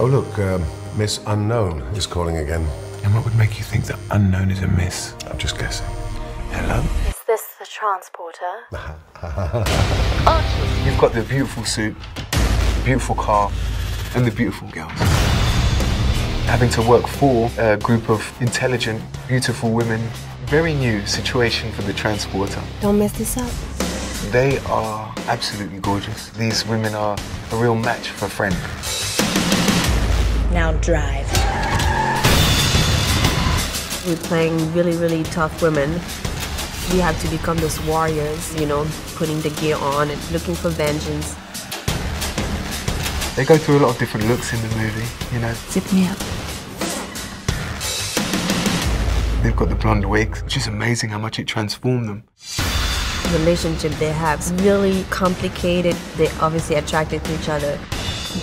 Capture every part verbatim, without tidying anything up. Oh, look, um, Miss Unknown is calling again. And what would make you think that Unknown is a miss? I'm just guessing. Hello? Is this the transporter? Archie, you've got the beautiful suit, the beautiful car, and the beautiful girls. Having to work for a group of intelligent, beautiful women, very new situation for the transporter. Don't mess this up. They are absolutely gorgeous. These women are a real match for a friend. Now drive. We're playing really, really tough women. We have to become those warriors, you know, putting the gear on and looking for vengeance. They go through a lot of different looks in the movie, you know. Zip me up. They've got the blonde wigs, which is amazing how much it transformed them. The relationship they have is really complicated. They're obviously attracted to each other,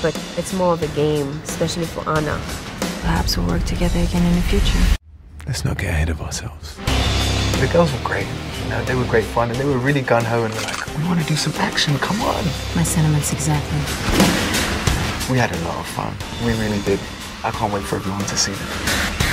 but it's more of a game, especially for Anna. Perhaps we'll work together again in the future. Let's not get ahead of ourselves. The girls were great. You know, they were great fun, and they were really gun-ho and were like, we want to do some action, come on. My sentiments exactly. We had a lot of fun. We really did. I can't wait for everyone to see them.